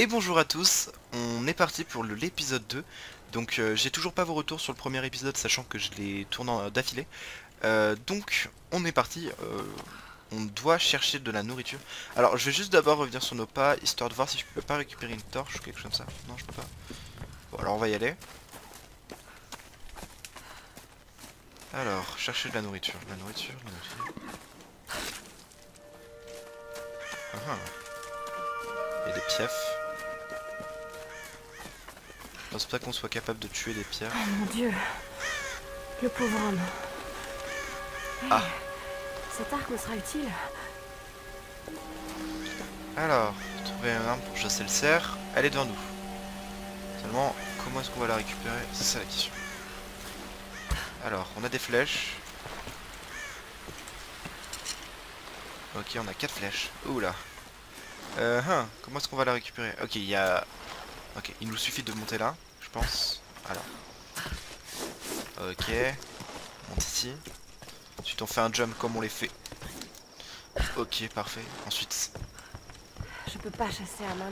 Et bonjour à tous, on est parti pour l'épisode 2. Donc j'ai toujours pas vos retours sur le premier épisode, sachant que je les tourne d'affilée. Donc on est parti, on doit chercher de la nourriture. Alors je vais juste d'abord revenir sur nos pas, histoire de voir si je peux pas récupérer une torche ou quelque chose comme ça. Non, je peux pas. Bon, alors on va y aller. Alors, chercher de la nourriture, Et des piafs. Je pense pas qu'on soit capable de tuer des pierres. Oh mon dieu, le pauvre homme. Hey, ah. Cet arc me sera utile. Alors, trouver un arme pour chasser le cerf. Elle est devant nous. Seulement, comment est-ce qu'on va la récupérer? C'est ça la question. Alors, on a des flèches. Ok, on a 4 flèches. Oula. Comment est-ce qu'on va la récupérer? Ok, il y a... Ok, il nous suffit de monter là, je pense. Alors. Ok. Monte ici. Ensuite on fait un jump comme on les fait. Ok, parfait. Ensuite. Je peux pas chasser à main.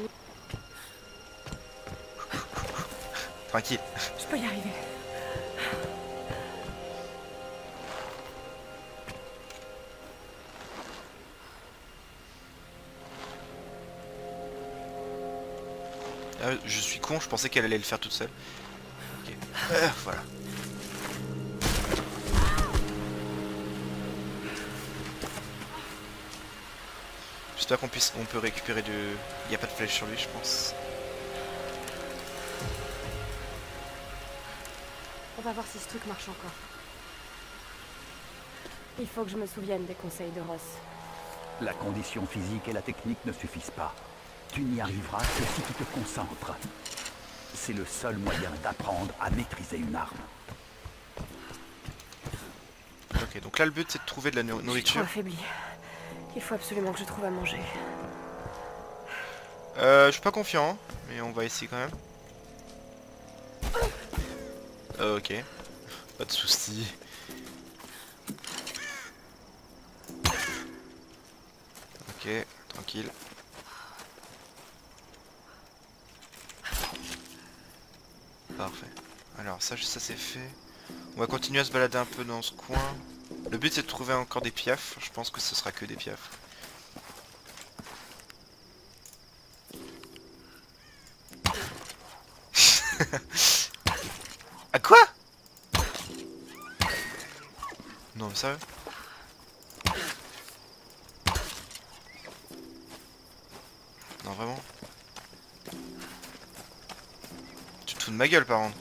Tranquille. Je peux y arriver. Ah, je suis con, je pensais qu'elle allait le faire toute seule. Ok, voilà. J'espère qu'on puisse, on peut récupérer du... Il n'y a pas de flèche sur lui, je pense. On va voir si ce truc marche encore. Il faut que je me souvienne des conseils de Ross. La condition physique et la technique ne suffisent pas. Tu n'y arriveras que si tu te concentres. C'est le seul moyen d'apprendre à maîtriser une arme. Ok, donc là le but c'est de trouver de la nourriture. Je suis affaibli. Il faut absolument que je trouve à manger. Je suis pas confiant, mais on va essayer quand même. Ok, pas de soucis. Ok, tranquille. Parfait. Alors ça c'est fait. On va continuer à se balader un peu dans ce coin. Le but c'est de trouver encore des piafs. Je pense que ce sera que des piafs. À quoi? Non mais sérieux? Non vraiment? De ma gueule par contre.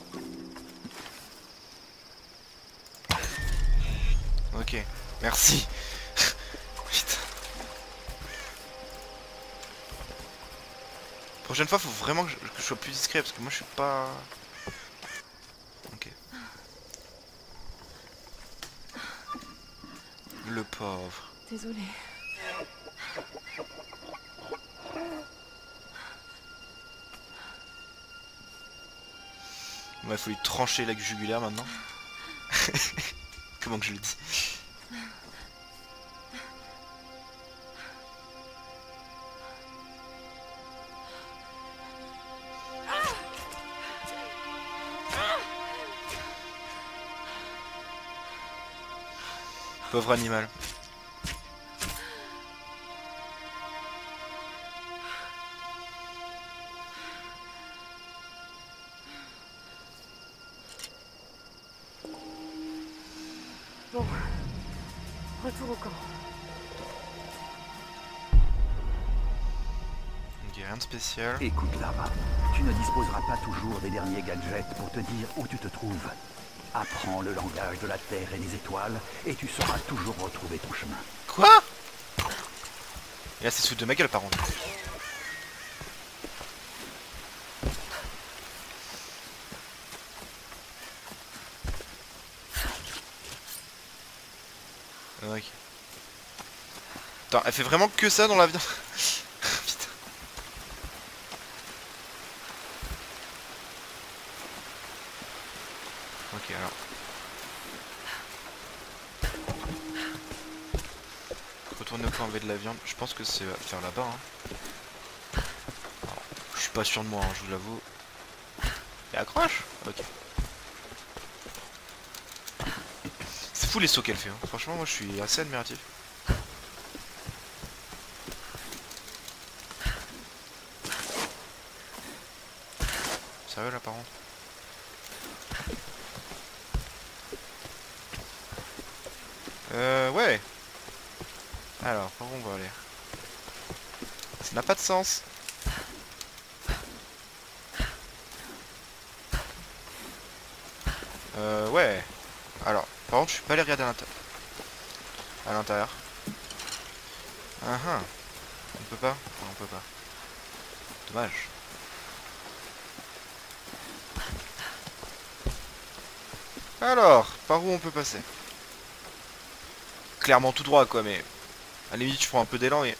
Ok, merci. Putain. Prochaine fois faut vraiment que je sois plus discret parce que moi je suis pas... Ok. Le pauvre. Désolé. Il faut lui trancher la jugulaire maintenant. Comment que je le dis? Pauvre animal. Bon, retour au camp. Ok, rien de spécial. Écoute Lara, tu ne disposeras pas toujours des derniers gadgets pour te dire où tu te trouves. Apprends le langage de la terre et des étoiles et tu sauras toujours retrouver ton chemin. Quoi? Et là c'est sous de ma gueule par contre. Ok. Attends, elle fait vraiment que ça dans l'avion. Putain. Ok, alors. Retourner au point enlever de la viande. Je pense que c'est à faire là-bas. Hein. Je suis pas sûr de moi, hein, je vous l'avoue. Et accroche. Ok. C'est fou les sauts qu'elle fait, hein. Franchement moi je suis assez admiratif. Sérieux là par contre. Ouais. Alors, par où on va aller? Ça n'a pas de sens. Ouais. Alors, par contre, je suis pas allé regarder à l'intérieur. On peut pas? Non, on peut pas. Dommage. Alors, par où on peut passer? Clairement tout droit quoi, mais à la limite je prends un peu d'élan et...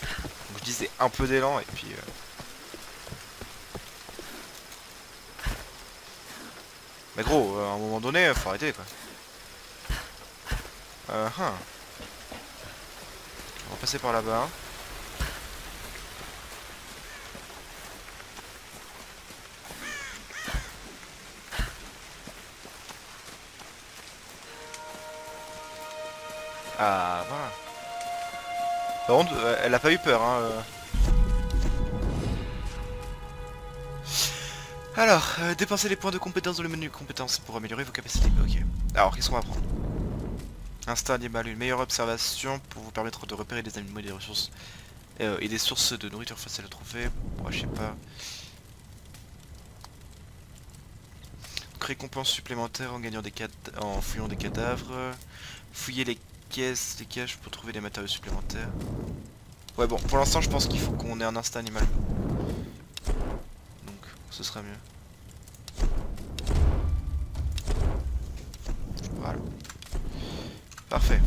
Donc, je disais un peu d'élan et puis... Mais gros, à un moment donné, faut arrêter quoi. On va passer par là-bas. Ah voilà. Par contre, elle a pas eu peur hein. Alors, dépensez les points de compétence dans le menu compétences pour améliorer vos capacités. Ok. Alors qu'est-ce qu'on va prendre? Instinct animal, une meilleure observation pour vous permettre de repérer des animaux et des ressources et des sources de nourriture facile à trouver. Moi je sais pas. Donc, récompense supplémentaire en gagnant des fouillant des cadavres. Fouiller les caisses, les caches pour trouver des matériaux supplémentaires. Ouais bon, pour l'instant je pense qu'il faut qu'on ait un instinct animal. Donc ce sera mieux. Voilà. Parfait.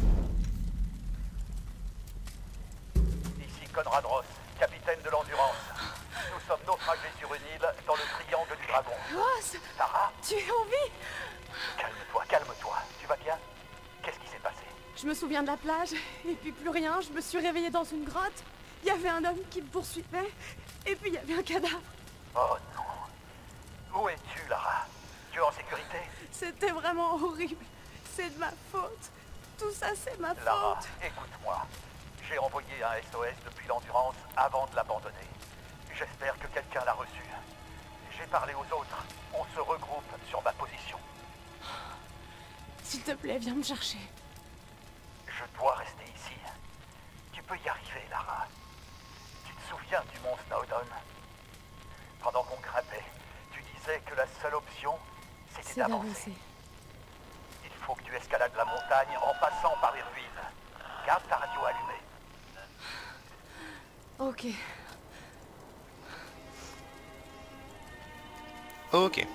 Ici Conrad Ross, capitaine de l'Endurance. Nous sommes naufragés sur une île dans le triangle du dragon. Ross, Lara, tu es en vie? Calme-toi, calme-toi. Tu vas bien? Qu'est-ce qui s'est passé? Je me souviens de la plage, et puis plus rien, je me suis réveillée dans une grotte. Il y avait un homme qui me poursuivait, et puis il y avait un cadavre. Oh non. Où es-tu, Lara? Tu es en sécurité? C'était vraiment horrible. C'est de ma faute. Tout ça, c'est ma faute. Lara, écoute-moi. J'ai envoyé un SOS depuis l'Endurance avant de l'abandonner. J'espère que quelqu'un l'a reçu. J'ai parlé aux autres. On se regroupe sur ma position. S'il te plaît, viens me chercher. Je dois rester ici. Tu peux y arriver, Lara. Tu te souviens du mont Snowdon? Pendant qu'on grimpait, tu disais que la seule option, c'était d'avancer. Il faut que tu escalades la montagne en passant par les ruines. Garde ta radio allumée. Ok. Ok.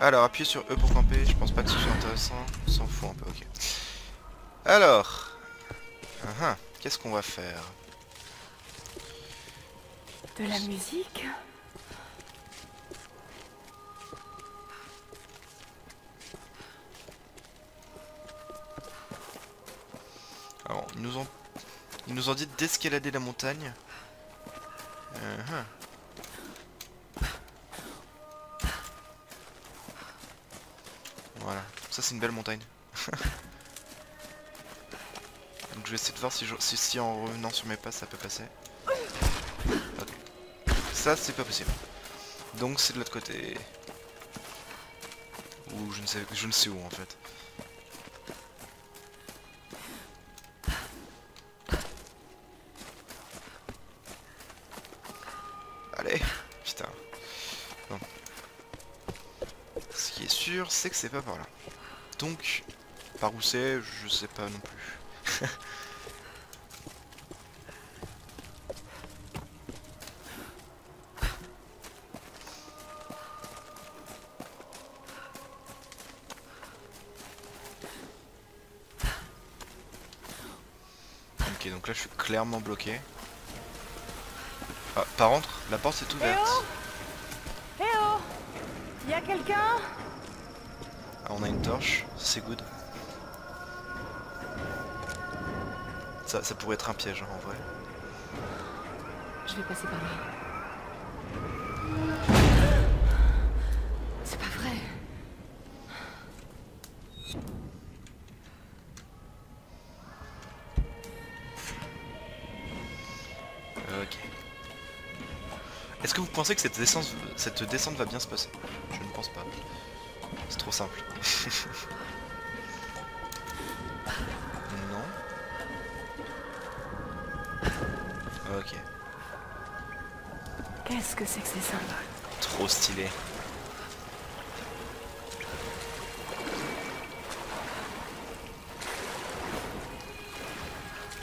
Alors, appuyez sur E pour camper. Je pense pas que ce soit intéressant. On s'en fout un peu, ok. Alors, qu'est-ce qu'on va faire? De la musique? Alors, ils nous ont dit d'escalader la montagne. Voilà, ça c'est une belle montagne. Je vais essayer de voir si en revenant sur mes pas ça peut passer. Ok. Ça c'est pas possible. Donc c'est de l'autre côté. Ou je ne sais où en fait. Allez, putain. Bon. Ce qui est sûr c'est que c'est pas par là. Donc par où c'est, je sais pas non plus. Ok, donc là je suis clairement bloqué. Ah, par contre, la porte est ouverte. Eh oh, y a quelqu'un? Ah, on a une torche, c'est good. Ça pourrait être un piège hein, en vrai. Je vais passer par là. C'est pas vrai. Ok. Est-ce que vous pensez que cette descente va bien se passer? Je ne pense pas. C'est trop simple. Non. Ok. Qu'est-ce que c'est que ces symboles? Trop stylé.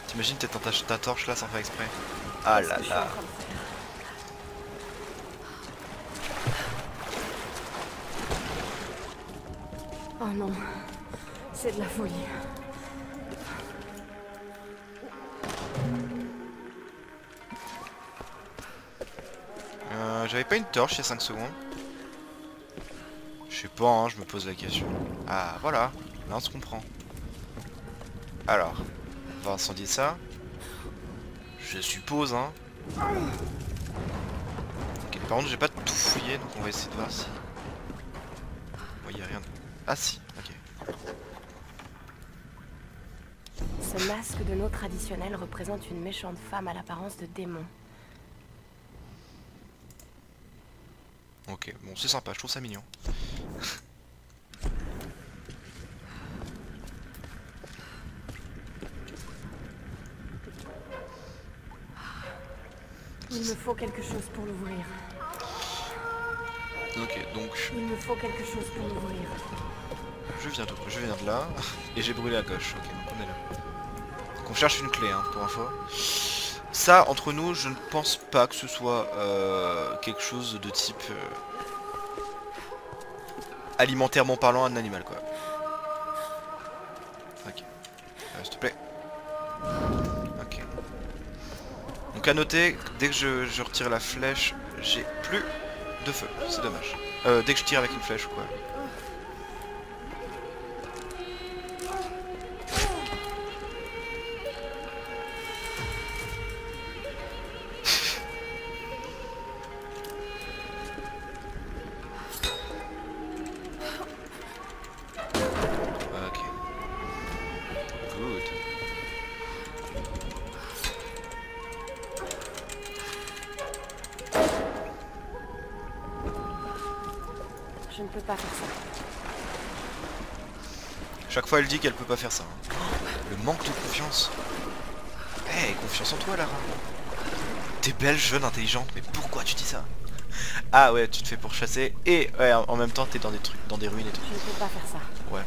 T'imagines t'es dans ta torche là sans faire exprès? Ah là là. Oh non, c'est de la folie. J'avais pas une torche il y a 5 secondes. Je sais pas, hein, je me pose la question. Ah voilà, là on se comprend. Alors, on va incendier ça. Je suppose, hein. Okay, par contre j'ai pas tout fouillé, donc on va essayer de voir si... Moi y a rien de... Ah si, ok. Ce masque de nos traditionnels représente une méchante femme à l'apparence de démon. Ok, bon c'est sympa, je trouve ça mignon. Il me faut quelque chose pour l'ouvrir. Ok, donc... Il me faut quelque chose pour l'ouvrir. Je viens de là, et j'ai brûlé à gauche, ok, donc on est là. Donc on cherche une clé, hein, pour info. Ça, entre nous, je ne pense pas que ce soit quelque chose de type alimentairement parlant, un animal, quoi. Ok, s'il te plaît. Ok. Donc à noter, dès que je retire la flèche, j'ai plus de feu, c'est dommage. Dès que je tire avec une flèche, quoi. Je ne peux pas faire ça. Chaque fois elle dit qu'elle peut pas faire ça. Hein. Le manque de confiance. Eh, hey, confiance en toi Lara. T'es belle, jeune, intelligente, mais pourquoi tu dis ça? Ah ouais, tu te fais pourchasser et ouais, en même temps t'es dans des trucs, dans des ruines et tout. Je ne peux pas faire ça. Ouais.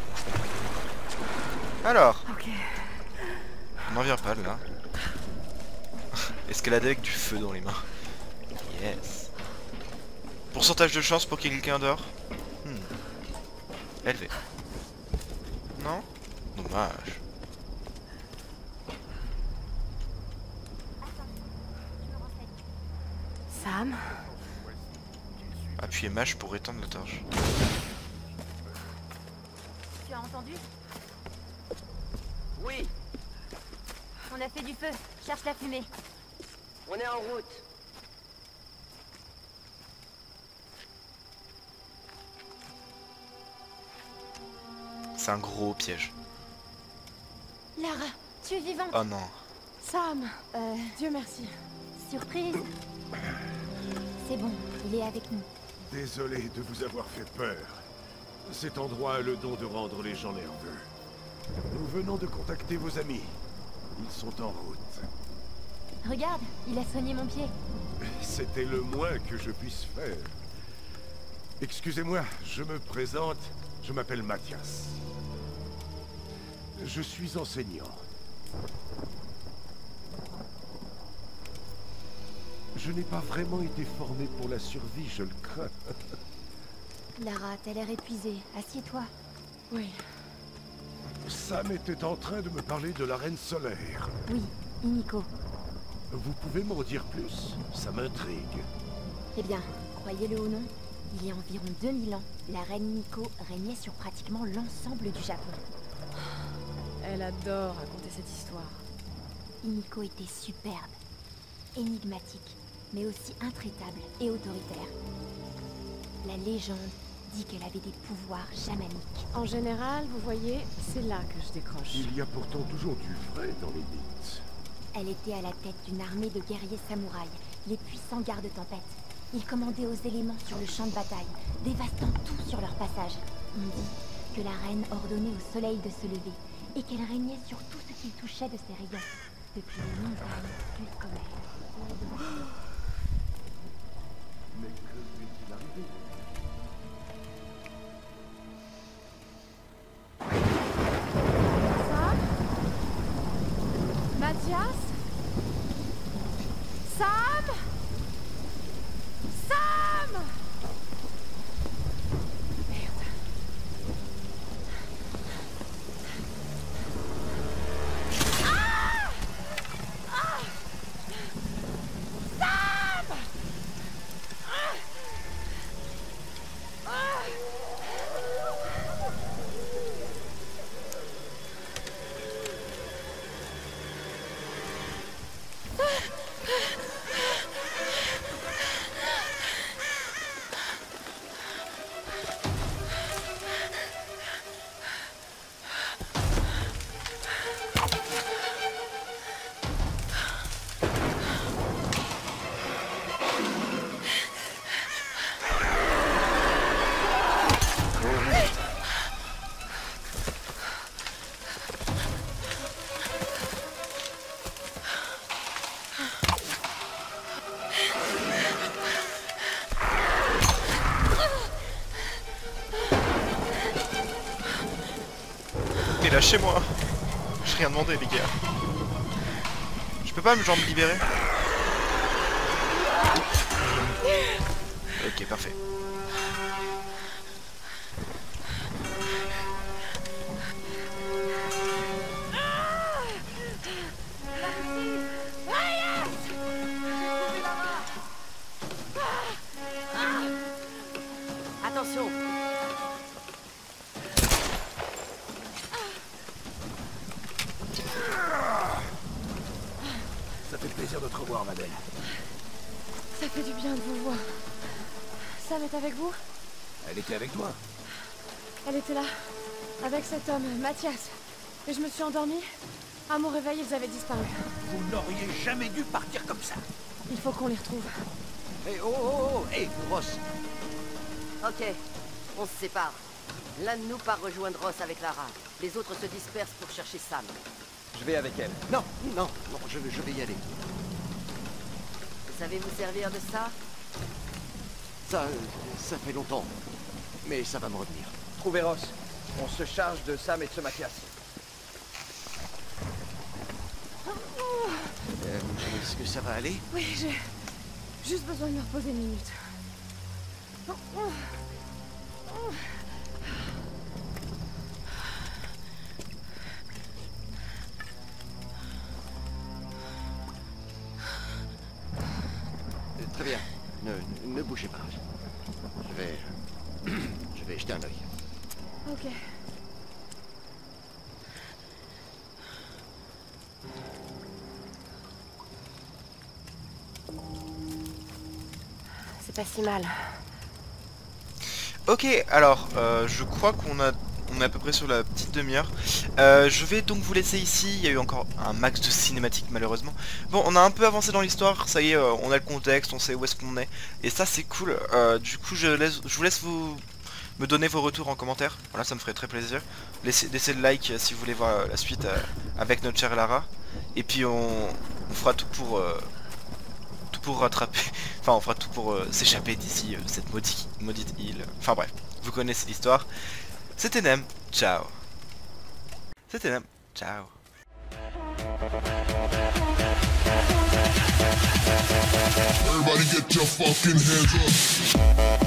Alors. Ok. On n'en vient pas là. Est-ce qu'elle a avec du feu dans les mains? Yes. Pourcentage de chance pour qu'il y ait quelqu'un dehors? Élevé. Non? Dommage. Sam? Appuyez Mâche pour éteindre la torche. Tu as entendu? Oui. On a fait du feu. Cherche la fumée. On est en route. C'est un gros piège. Lara, tu es vivante. Oh non. Sam, Dieu merci. Surprise. C'est bon, il est avec nous. Désolé de vous avoir fait peur. Cet endroit a le don de rendre les gens nerveux. Nous venons de contacter vos amis. Ils sont en route. Regarde, il a soigné mon pied. C'était le moins que je puisse faire. Excusez-moi, je me présente. Je m'appelle Mathias. Je suis enseignant. Je n'ai pas vraiment été formé pour la survie, je le crains. Lara, t'as l'air épuisée. Assieds-toi. Oui. Sam était en train de me parler de la Reine Solaire. Oui, Iniko. Vous pouvez m'en dire plus? Ça m'intrigue. Eh bien, croyez-le ou non, il y a environ 2000 ans, la reine Iniko régnait sur pratiquement l'ensemble du Japon. Elle adore raconter cette histoire. Iniko était superbe, énigmatique, mais aussi intraitable et autoritaire. La légende dit qu'elle avait des pouvoirs chamaniques. En général, vous voyez, c'est là que je décroche. Il y a pourtant toujours du vrai dans les mythes. Elle était à la tête d'une armée de guerriers samouraïs, les puissants gardes-tempêtes. Ils commandaient aux éléments sur le champ de bataille, dévastant tout sur leur passage. On dit que la reine ordonnait au soleil de se lever, et qu'elle régnait sur tout ce qu'il touchait de ses rayons, depuis les longues années jusqu'au maire. Mais que lui-il arrivé ? Mathias ? Sam ? Sam ! Merde. Ah ! Ah ! Sam ! Ah ! Ah ! Chez moi, j'ai rien demandé les gars. Je peux pas me genre me libérer. Ok parfait. Attention. De te revoir, ma belle. Ça fait du bien de vous voir. Sam est avec vous? Elle était avec toi. Elle était là, avec cet homme, Mathias. Et je me suis endormie. À mon réveil, ils avaient disparu. Vous n'auriez jamais dû partir comme ça. Il faut qu'on les retrouve. Hé, hey, oh, oh, oh, hé, hey, Ross. Ok, on se sépare. L'un de nous part rejoindre Ross avec Lara. Les autres se dispersent pour chercher Sam. Je vais avec elle. Non, non, non, je vais y aller. Vous savez vous servir de ça? Ça fait longtemps. Mais ça va me revenir. Trouvez Ross. On se charge de Sam et de ce Mathias. Est-ce que ça va aller? Oui, j'ai juste besoin de me reposer une minute. Très bien, ne bougez pas. Je vais jeter un œil. Ok. C'est pas si mal. Ok, alors je crois qu'on a... On est à peu près sur la petite demi-heure. Je vais donc vous laisser ici. Il y a eu encore un max de cinématiques malheureusement. Bon, on a un peu avancé dans l'histoire. Ça y est, on a le contexte, on sait où est-ce qu'on est. Et ça c'est cool. Du coup je vous laisse vous me donner vos retours en commentaire. Voilà, ça me ferait très plaisir. Laissez le like si vous voulez voir la suite avec notre chère Lara. Et puis on fera tout pour rattraper. Enfin on fera tout pour s'échapper d'ici cette maudite île. Enfin bref, vous connaissez l'histoire. C'était Nem, ciao. C'était Nem, ciao. Everybody get your fucking hands up.